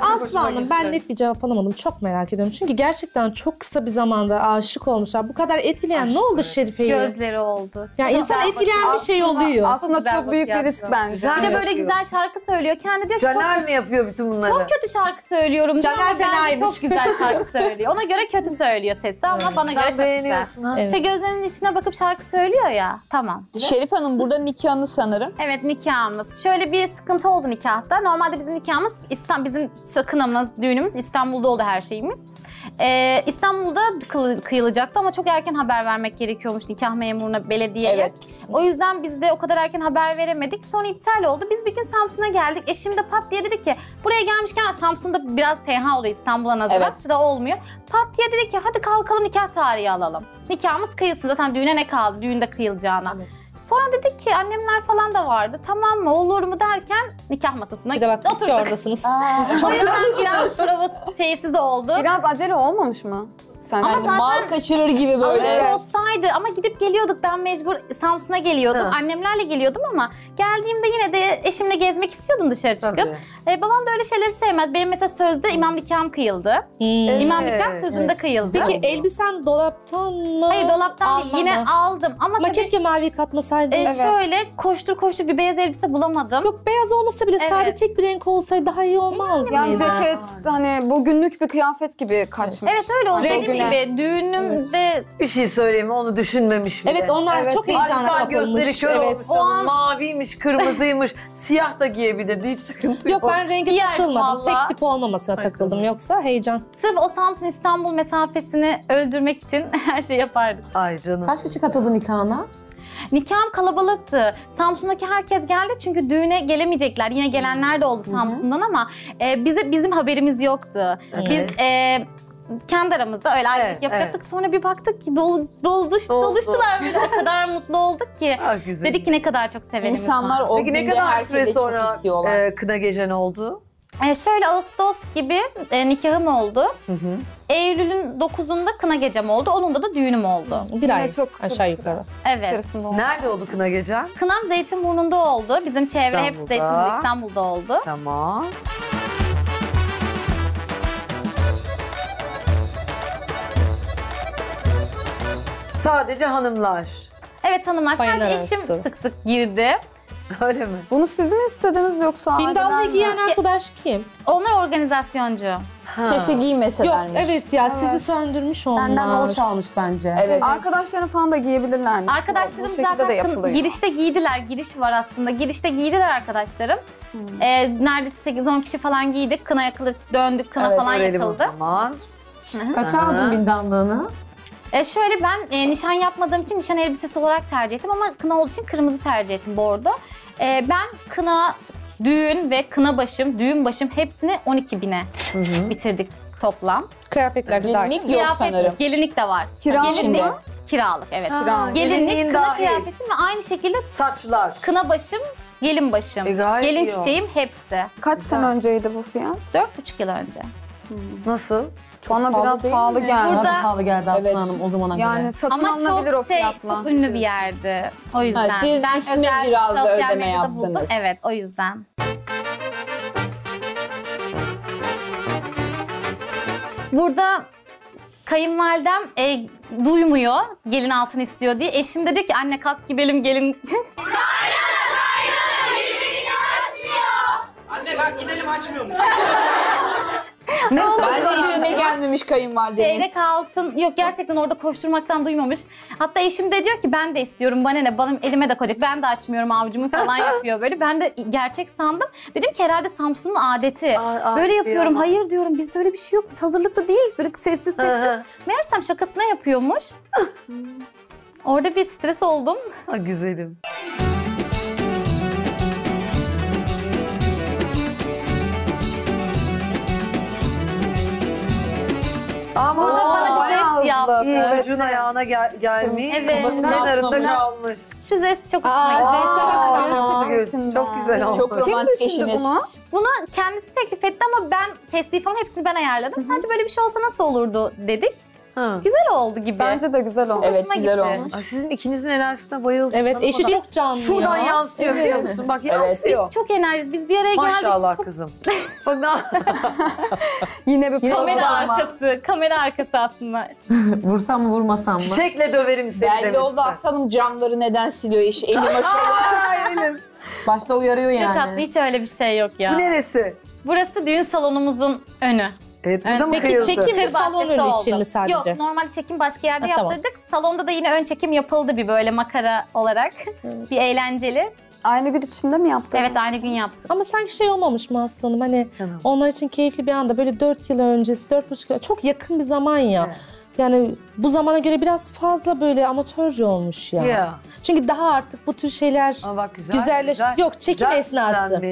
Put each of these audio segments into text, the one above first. Aslı Hanım, ben net bir cevap alamadım. Çok merak ediyorum. Çünkü gerçekten çok kısa bir zamanda aşık olmuşlar. Bu kadar etkileyen aşkı. Ne oldu Şerife'yi? Gözleri oldu. Yani çok insan etkileyen bir şey oluyor. Aslında çok büyük bir risk bence. Bir de böyle güzel şarkı söylüyor. Kendi diyor ki Canan mı yapıyor bütün bunları? Çok kötü şarkı söylüyorum. Canan fenaymış. Çok güzel şarkı söylüyor. Ona göre kötü söylüyor sesi ama evet. Bana göre çok güzel. Evet. Şey, gözlerinin içine bakıp şarkı söylüyor ya. Tamam. Şerife Hanım burada nikahını sanırım. Evet, nikahımız. Şöyle bir sıkıntı oldu nikahta. Normalde bizim nikahımız bizim kınamız, düğünümüz İstanbul'da oldu, her şeyimiz. İstanbul'da kıyılacaktı ama çok erken haber vermek gerekiyormuş nikah memuruna, belediyeye. Evet. O yüzden biz de o kadar erken haber veremedik. Sonra iptal oldu. Biz bir gün Samsun'a geldik. Eşim de pat diye dedi ki buraya gelmişken Samsun'da biraz tenha oluyor İstanbul'a nazaran. Evet. Süre olmuyor. Pat diye dedi ki hadi kalkalım nikah tarihi alalım. Nikahımız kıyılsın, zaten düğüne ne kaldı? Düğünde kıyılacağına. Evet. Sonra dedik ki annemler falan da vardı. Tamam mı, olur mu derken nikah masasına gittik, oturduk. Oradasınız. O yüzden biraz şeysiz oldu. Biraz acele olmamış mı? Sen ama zaten mal kaçırır gibi böyle. Ama olsaydı ama gidip geliyorduk. Ben mecbur Samsun'a geliyordum. Hı. Annemlerle geliyordum ama geldiğimde yine de eşimle gezmek istiyordum dışarı çıkıp. Babam da öyle şeyleri sevmez. Benim mesela sözde imam nikahım kıyıldı. Evet. İmam nikah sözümde kıyıldı. Peki elbisen dolaptan mı? Hayır, dolaptan alma değil. Yine aldım ama tabii, keşke maviyi katmasaydın. Şöyle koştur bir beyaz elbise bulamadım. Yok, beyaz olmasa bile sade tek bir renk olsaydı daha iyi olmaz mıydı? Yani ceket hani bu günlük bir kıyafet gibi kaçmış. Evet, öyle oldu. Gibi, düğünümde... Evet. Bir şey söyleyeyim mi? Onu düşünmemiş bile. Evet, onlar çok heyecanlı kapılmış. Gözleri kör olmuş. An... Maviymiş, kırmızıymış. Siyah da giyebilirdi. Hiç sıkıntı yok. Yok, ben renge takılmadım. Tek tip olmamasına takıldım. Yoksa heyecan. Sırf o Samsun İstanbul mesafesini öldürmek için her şey yapardık. Ay canım. Kaç kişi katıldı nikahına? Nikahım kalabalıktı. Samsun'daki herkes geldi çünkü düğüne gelemeyecekler. Yine gelenler de oldu Samsun'dan ama bizim haberimiz yoktu. Evet. Biz... kendi aramızda öyle yapacaktık. Sonra bir baktık ki doluştular böyle. O kadar mutlu olduk ki. Ah, güzel. Dedik ki ne kadar çok sevelim. İnsanlar o günde herkese çok istiyorlar. Peki ne kadar süre sonra kına gecen oldu? Şöyle Ağustos gibi nikahım oldu. Eylül'ün 9'unda kına gecem oldu. Onun da düğünüm oldu. Bir ay çok aşağı yukarı. Evet. Nerede oldu kına gecem? Kınam Zeytinburnu'nda oldu. Bizim çevre hep Zeytinburnu, İstanbul'da oldu. Tamam. Sadece hanımlar. Evet, hanımlar. Sadece eşim sık sık girdi. Öyle mi? Bunu siz mi istediniz yoksa? Bindallı giyen arkadaş kim? Onlar organizasyoncu. Keşke giymeselermiş. Yok, evet ya, sizi söndürmüş onlar. Senden borç almış bence. Evet. Arkadaşların falan da giyebilirler. Arkadaşlarım zaten girişte giydiler. Giriş var aslında. Girişte giydiler arkadaşlarım. Neredeyse 8-10 kişi falan giydik. Kına yakıldı, döndük. Kına falan yakıldı. O zaman. Kaça aldın bindallığını? Şöyle ben nişan yapmadığım için nişan elbisesi olarak tercih ettim ama kına olduğu için kırmızı tercih ettim, bordo. Ben kına, düğün ve kına başım, düğün başım hepsini 12.000'e bitirdik toplam. Kıyafetler de dahil. Kıyafet, sanırım. Gelinlik de var. Gelinlik, kiralık, evet. Gelinlik, kına kıyafetim ve aynı şekilde saçlar. Kına başım, gelin başım, gelin çiçeğim hepsi. Kaç sene önceydi bu fiyat? 4,5 yıl önce. Nasıl? Bana biraz pahalı geldi. Burada... pahalı geldi Aslı Hanım o zamana göre. Yani satın alınabilir o fiyatla. Ama çok ünlü bir yerdi. O yüzden. Ha, siz ismi biraz da ödeme yaptınız. Buldum. Evet, o yüzden. Burada kayınvalidem duymuyor, gelin altını istiyor diye. Eşim de diyor ki anne kalk gidelim gelin. Hayır, gelin açmıyor. Anne kalk gidelim açmıyor mu? Bence işine gelmemiş kayınvalidenin. Çeyrek altın, yok gerçekten orada koşturmaktan duymamış. Hatta eşim de diyor ki ben de istiyorum, bana ne, bana elime de koyacak. Ben de açmıyorum avucumu falan yapıyor böyle. Ben de gerçek sandım. Dedim ki herhalde Samsun'un adeti. Böyle yapıyorum, hayır diyorum bizde öyle bir şey yok. Biz hazırlıklı değiliz, böyle sessiz sessiz. Meğersem şakasına yapıyormuş. Orada bir stres oldum. Güzelim. Ama bana bir zest yaptı. İyi, çocuğun ayağına gelmiş. Evet. Kenarında kalmış. Şu zest çok hoşuma gitti. Çok güzel olmuş. Çok romantik eşiniz. Bunu kendisi teklif etti ama ben testiyi falan hepsini ben ayarladım. Sadece böyle bir şey olsa nasıl olurdu dedik. Ha. Güzel oldu gibi. Bence de güzel oldu. Evet, güzel olmuş. Aa, sizin ikinizin enerjisine bayıldım. Evet, eşi çok canlı. Şuradan yansıyor, biliyor musun? Bak yansıyor. Evet. Biz çok enerjiyiz. Biz bir araya geldik. Maşallah çok... kızım. Bak daha... Yine bir kamera arkası. Kamera arkası aslında. Vursam mı vurmasam mı? Çiçekle döverim seni demişler. Belli oldu Aslanım, camları neden siliyor iş? Elim aşağıya. Elim. Başta uyarıyor yani. Yok, hiç öyle bir şey yok ya. Bu neresi? Burası düğün salonumuzun önü. Evet, burada mı kıyıldı? Peki çekim salonun için mi sadece? Yok, normal çekim başka yerde yaptırdık. Tamam. Salonda da yine ön çekim yapıldı bir böyle makara olarak. Bir eğlenceli. Aynı gün içinde mi yaptın? Evet, aynı gün yaptım. Ama sanki şey olmamış mı Aslı Hanım? Hani tamam, onlar için keyifli bir anda böyle 4 yıl öncesi, 4,5 yıl, çok yakın bir zaman ya. Evet. Yani bu zamana göre biraz fazla böyle amatörce olmuş ya. Yeah. Çünkü daha artık bu tür şeyler güzelleşti. Güzel, yok çekim esnası.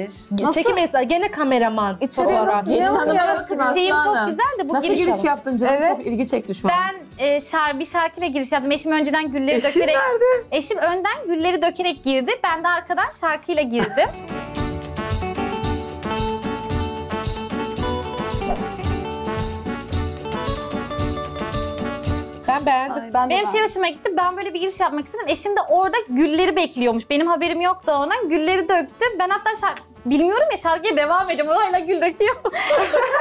Çekim esnası. Gene kameraman. İçeriyoruz. Şeyim çok güzel de bu nasıl giriş yaptın canım? Evet. Çok ilgi çekti şu an. Ben bir şarkıyla giriş yaptım. Eşim önceden gülleri dökerek... Nerede? Eşim önden gülleri dökerek girdi. Ben de arkadan şarkıyla girdim. Ben beğendim. Aynen. Benim şey hoşuma gitti. Ben böyle bir giriş yapmak istedim. Eşim de orada gülleri bekliyormuş. Benim haberim yoktu ondan. Gülleri döktü. Ben hatta bilmiyorum ya, şarkıya devam ediyorum. O hala gül döküyor.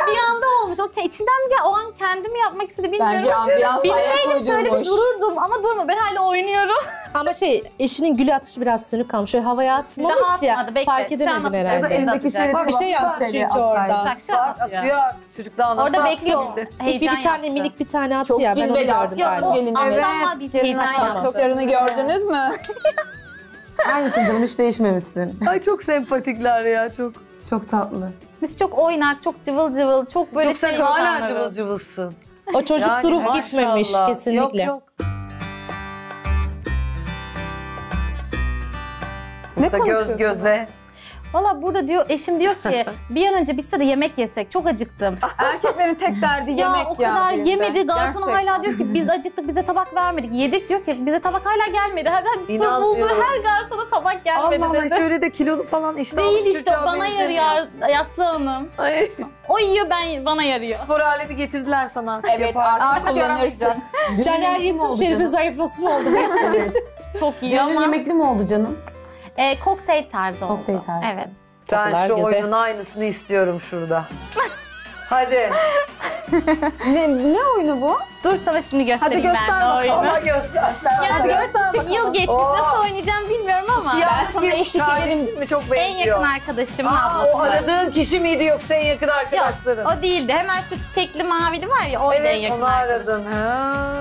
Bir anda olmuş. Okay. İçinden mi ya? O an kendim yapmak istedi. Bilmiyorum. Bilseydim şöyle bir dururdum. Ama durma. Ben hala oynuyorum. Ama eşinin gül atışı biraz sönük kalmış. Şöyle havaya atmamış ya. Atmadı, fark edemedin herhalde. Elindeki bir şey yapmış çünkü orada. Bak şu atıyor. Çocuk daha nasıl orada bekliyor. Bir tane minik bir tane attı ya. Ben onu gördüm. Yok, evet. Toklarını gördünüz mü? Aynısın canım, hiç değişmemişsin. Ay çok sempatikler ya, çok. Çok tatlı. Biz çok oynak, çok cıvıl cıvıl, çok böyle şey. Yok sen hala cıvıl cıvılsın. O çocuk yani, suruh gitmemiş kesinlikle. Yok, yok. Burada ne göz göze. Valla burada diyor, eşim diyor ki bir an önce biz de yemek yesek, çok acıktım. Erkeklerin tek derdi yemek ya. O kadar yemedi, garson hala diyor ki biz acıktık, bize tabak vermedik. Yedik diyor ki bize tabak hala gelmedi. Hemen bulduğu her garsona tabak gelmedi. Allah Allah, şöyle de kilolu falan işte. Değil işte, bana yarıyor Aslı Hanım. Ay. O yiyor, bana yarıyor. Spor aleti getirdiler sana. Evet, artık kullanırsın. Caner yesin, Şerife zayıflası mı oldu? Çok iyi ama. Gönül yemekli mi oldu canım? Kokteyl tarzı oldu. Kokteyl tarzı. Evet. Ben şu oyunun aynısını istiyorum şurada. Hadi. ne oyunu bu? Dur sana şimdi göstereyim. Hadi göster ben oyunu. Ama göster. Hadi göster. Çünkü yıl geçmiş, nasıl oynayacağım bilmiyorum ama. Ben sana eşlik ederim. Çok en yakın arkadaşım. O aradığın kişi miydi yoksa en yakın arkadaşların? Yok, o değildi. Hemen şu çiçekli mavili var ya, oydu en yakın arkadaşım. Evet, onu aradın. Ha.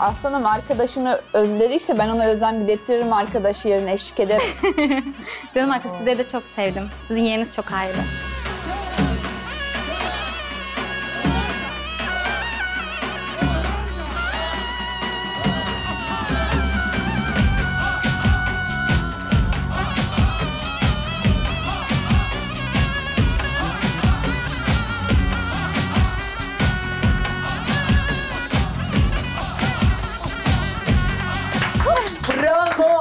Aslanım arkadaşını özlediyse ben ona özlem gidettiririm, arkadaşı yerine eşlik ederim. Canım arkadaşım, sizleri de çok sevdim. Sizin yeriniz çok ayrı.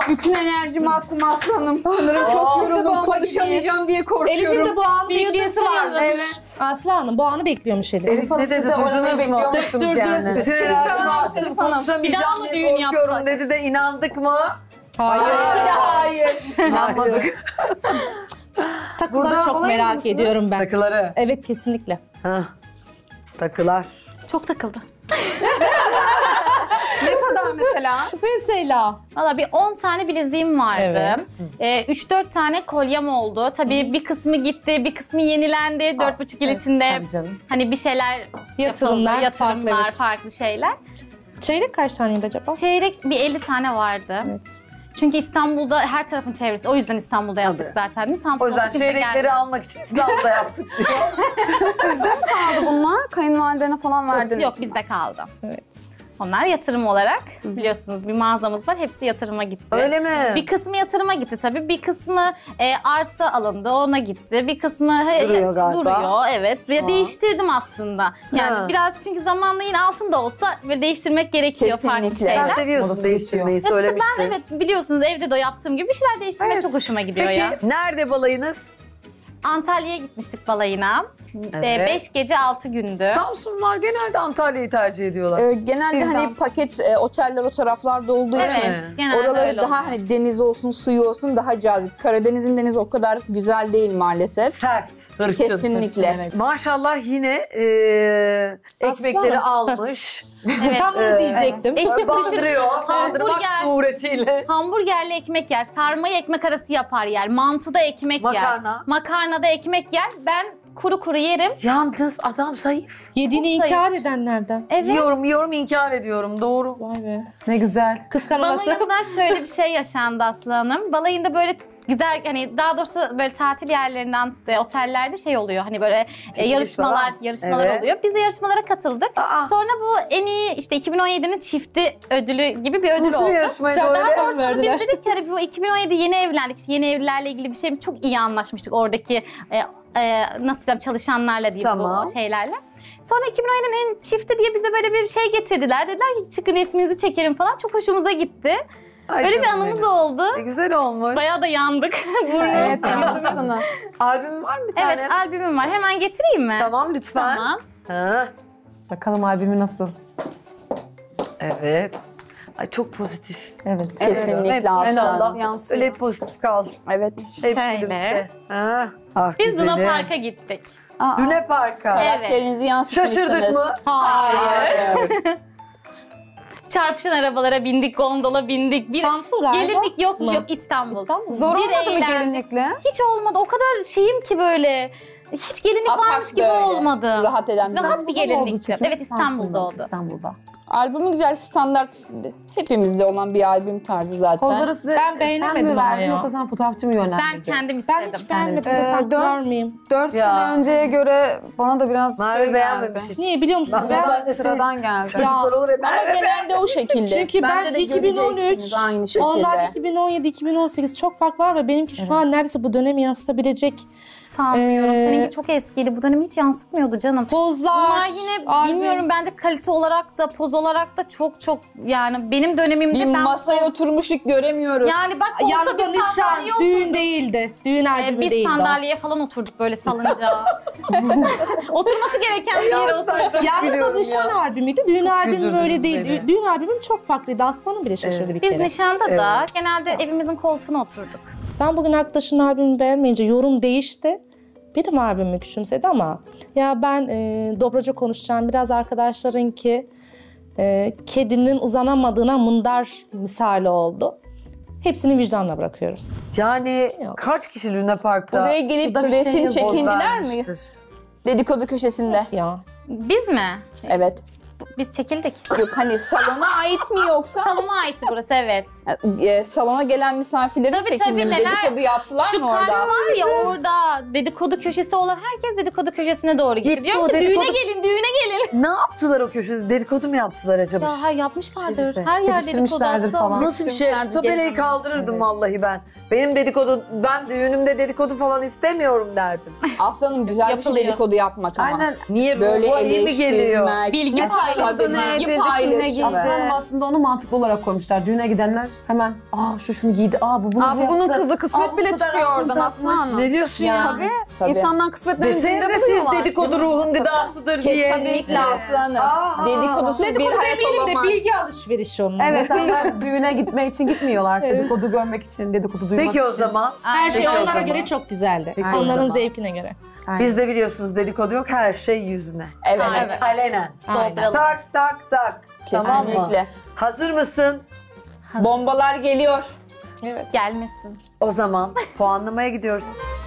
Bütün enerjimi attım Aslı Hanım. Sanırım çok yoruldum, konuşamayacağım diye korkuyorum. Elif'in de bu anı bekleyesi var. Evet. Aslı Hanım bu anı bekliyormuş Elif. Elif ne dedi, duydunuz mu? Döktürdü. Bütün enerjimi attım, konuşamayacağım diye korkuyorum dedi de inandık mı? Hayır. İnanmadık. Takıları çok merak ediyorum ben. Takıları? Evet, kesinlikle. Takılar. Çok takıldı. Ne kadar mesela? Valla bir 10 tane bileziğim vardı. Evet. 3-4 tane kolyem oldu. Tabii bir kısmı gitti, bir kısmı yenilendi. 4,5 yıl içinde hani bir şeyler yatırımlar farklı, farklı şeyler. Çeyrek kaç taneydi acaba? Çeyrek bir 50 tane vardı. Evet. Çünkü İstanbul'da her tarafın çevresi. O yüzden İstanbul'da yaptık zaten. O yüzden çeyrekleri almak için İstanbul'da yaptık. Sizde mi kaldı bunlar? Kayınvalidene falan verdiniz. Yok, bizde kaldı. Evet. Onlar yatırım olarak, biliyorsunuz bir mağazamız var, hepsi yatırıma gitti. Öyle mi? Bir kısmı yatırıma gitti tabii, bir kısmı arsa alındı, ona gitti, bir kısmı duruyor evet. Değiştirdim aslında. Yani biraz çünkü zamanla yine altın da olsa böyle değiştirmek gerekiyor, farklı şeyler. Sen seviyorsun değiştirmeyi, söylemiştin. Ben evet, biliyorsunuz evde de yaptığım gibi bir şeyler değiştirmek çok hoşuma gidiyor. Peki nerede balayınız? Antalya'ya gitmiştik balayına. Evet. 5 gece 6 gündü. Samsunlular genelde Antalya'yı tercih ediyorlar. Genelde bizden. Hani paket oteller o taraflarda olduğu evet, için oraları daha oldu. Hani deniz olsun, suyu olsun daha cazip. Karadeniz'in denizi o kadar güzel değil maalesef. Sert. Hırçın. Kesinlikle. Evet. Maşallah yine ekmekleri almış. Evet. Tam onu diyecektim. Eşi bandırıyor. Bandırmak suretiyle. Hamburgerli ekmek yer. Sarmayı ekmek arası yapar yer. Mantıda ekmek makarna yer. Makarnada ekmek yer. Ben kuru kuru yerim. Yalnız adam zayıf. Yediğini inkar edenlerden. Evet. Yiyorum inkar ediyorum. Doğru. Vay be. Ne güzel. Kıskanması. Balayından şöyle bir şey yaşandı Aslı Hanım. Balayında böyle güzel hani daha doğrusu böyle tatil yerlerinden otellerde şey oluyor hani böyle yarışmalar evet oluyor. Biz de yarışmalara katıldık. Aa. Sonra bu en iyi işte 2017'nin çifti ödülü gibi bir ödül nasıl oldu. Nasıl bir yarışmaydı? Biz dedik ki hani bu 2017 yeni evlendik. Yeni evlilerle ilgili bir şey çok iyi anlaşmıştık oradaki nasıl diyeceğim çalışanlarla diye tamam bu şeylerle. Sonra 2017'nin en çifti diye bize böyle bir şey getirdiler. Dediler ki çıkın isminizi çekelim falan. Çok hoşumuza gitti. Ay öyle bir anımız benim oldu. Ne güzel olmuş. Bayağı da yandık. Evet yandık. Albüm var mı bir tane? Evet albümüm var. Hemen getireyim mi? Tamam lütfen. Tamam. Ha. Bakalım albümü nasıl? Evet. Ay çok pozitif. Evet. Kesinlikle evet. Aslan. Öyle pozitif kalsın. Evet. Şöyle. Ah, biz Luna Park'a gittik. Luna Park'a. Karakterinizi yansıtmışsınız. Şaşırdık mı? Hayır. Çarpışan arabalara bindik, gondola bindik. Bir Samsun gelinlik yok mu? Yok İstanbul. Zor olmadı mı gelinlikle? Hiç olmadı. O kadar şeyim ki böyle. Hiç gelinlik atak varmış gibi öyle olmadı. Rahat eden rahat bir gelinlikti. Evet İstanbul'da oldu. İstanbul'da. Albümü güzel standart hepimizde olan bir albüm tarzı zaten. Pozları size ben beğenemedim ama ya. Yoksa sana fotoğrafçı mı yönlendirdi? Ben kendim istedim. Ben hiç beğenmedim. 4 sene önceye göre bana da biraz Merve beğenmemiş hiç. Niye biliyor musunuz? Ben sıradan geldi. Çocuklar olur ya. Ama genelde o şekilde. Çünkü ben 2013, onlar 2017, 2018 çok fark var ve benimki şu an neredeyse bu dönemi yansıtabilecek. Sanmıyorum. Seninki çok eskiydi. Bu dönemi hiç yansıtmıyordu canım. Pozlar. Bunlar yine bilmiyorum bence kalite olarak da poz olarak da çok yani benim dönemimde bir ben masaya oturmuşluk göremiyoruz. Yani bak yalnız nişan düğün değildi. Düğün albümü değildi. Biz sandalyeye falan oturduk böyle salınca. Oturması gereken bir yere oturduk. Yalnız o nişan albümüydü. Düğün albümü böyle değildi. Düğün albümüm çok farklıydı. Aslanım bile şaşırdı bir kere. Biz nişanda da genelde evimizin koltuğuna oturduk. Ben bugün arkadaşın albümünü beğenmeyince yorum değişti. Benim albümü küçümsedi ama ya ben dobraca konuşacağım. Biraz arkadaşlarınki kedinin uzanamadığına mındar misali oldu. Hepsini vicdanla bırakıyorum. Yani yok, kaç kişi Luna Park'ta? Buraya gelip resim çekindiler mi? Dedikodu köşesinde. Ya. Biz mi? Evet. Biz çekildik. Yok hani salona ait mi yoksa? Salona aitti burası evet. Salona gelen misafirlerin çekimini dedikodu yaptılar şu mı orada? Şu karnı var ya orada dedikodu köşesi olan herkes dedikodu köşesine doğru gitti. Diyorum ki dedikodu... düğüne gelin. Ne yaptılar o köşede? Dedikodu mu yaptılar acaba? Ya hayır yapmışlardır. Şerife. Her yer dedikodu falan. Nasıl bir şey? Şu tabeleyi kaldırırdım evet vallahi ben. Benim dedikodu, ben düğünümde dedikodu falan istemiyorum derdim. Aslanım güzel bir şey dedikodu yapmak ama. Aynen. Niye böyle geliyor? Bilgi aslında onu mantıklı olarak koymuşlar. Düğüne gidenler hemen şunu giydi, bu bunun kızı kısmet bile çıkıyor oradan aslında. Ne diyorsun ya? Tabii. İnsandan kısmetlerin içinde buluyorlar. Siz dedikodu ruhun gıdasıdır diye. Kesinlikle aslanım. Dedikodusuz bir hayat olamaz. De bilgi alışverişi onun. Evet. İnsanlar düğüne gitmek için gitmiyorlar. Dedikodu görmek için, dedikodu duymak için. Peki o zaman. Her şey onlara göre çok güzeldi. Onların zevkine göre. Bizde biliyorsunuz dedikodu yok, her şey yüzüne. Evet. Alenen. Tak. Kesinlikle. Tamam mı? Hazır mısın? Bombalar geliyor. Evet. Gelmesin. O zaman puanlamaya gidiyoruz.